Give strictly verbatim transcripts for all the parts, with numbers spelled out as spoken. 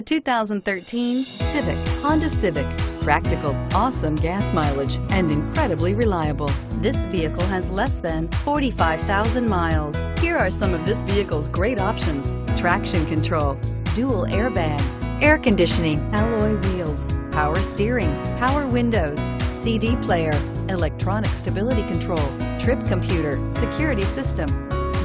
The two thousand thirteen Civic, Honda Civic. Practical, awesome gas mileage, and incredibly reliable. This vehicle has less than forty-five thousand miles. Here are some of this vehicle's great options: traction control, dual airbags, air conditioning, alloy wheels, power steering, power windows, C D player, electronic stability control, trip computer, security system.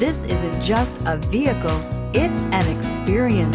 This isn't just a vehicle, it's an experience.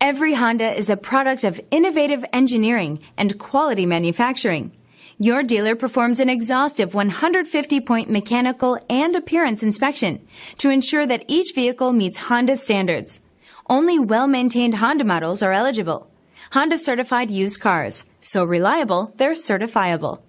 Every Honda is a product of innovative engineering and quality manufacturing. Your dealer performs an exhaustive one hundred fifty point mechanical and appearance inspection to ensure that each vehicle meets Honda standards. Only well-maintained Honda models are eligible. Honda certified used cars, so reliable they're certifiable.